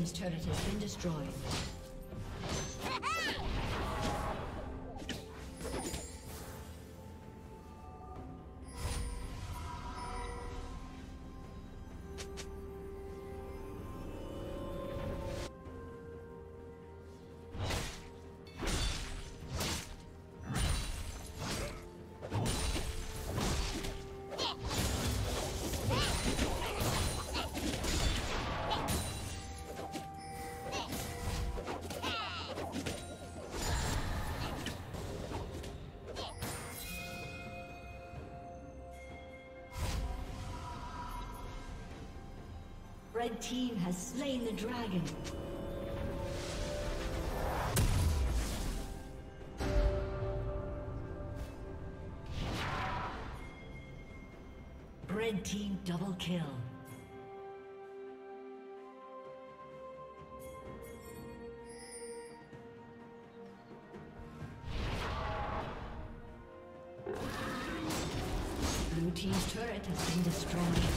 team's turret has been destroyed. Red team has slain the dragon. Red team double kill. Blue team's turret has been destroyed.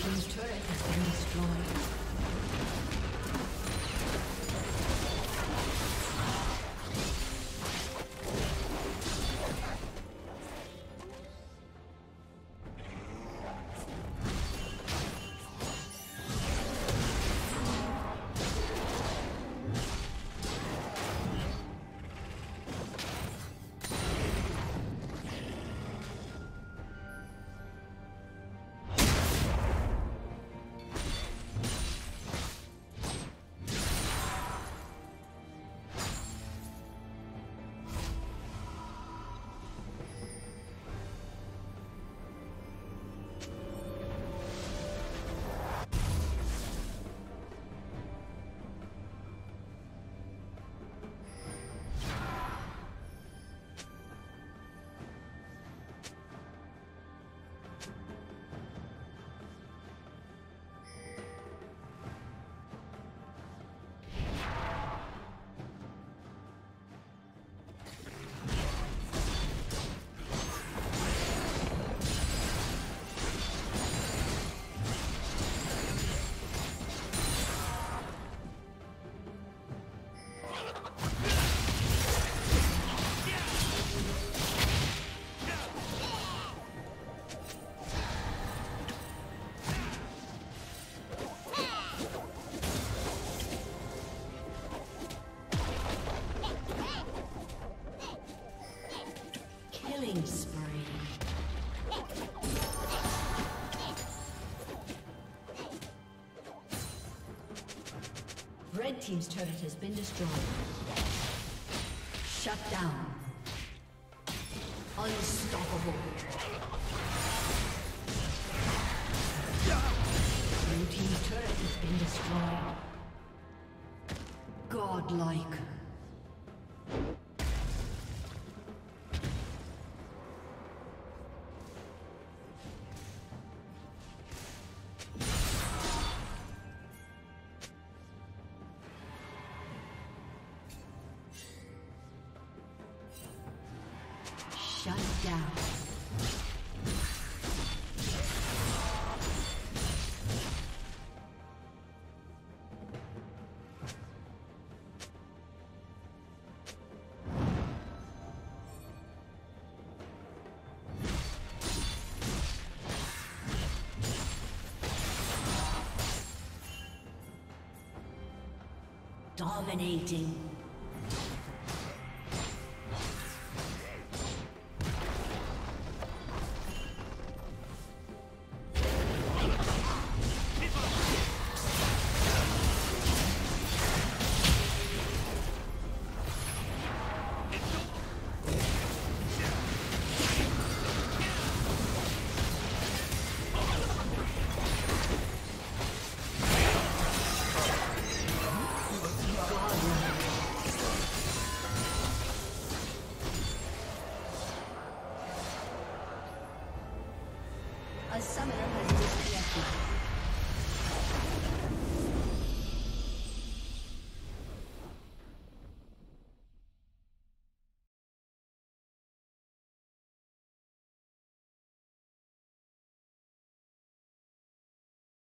Team's turret has been Killing spree. Red team's turret has been destroyed. Shut down. Unstoppable. Blue team's turret has been destroyed. Godlike. Dominating. A summoner has disconnected.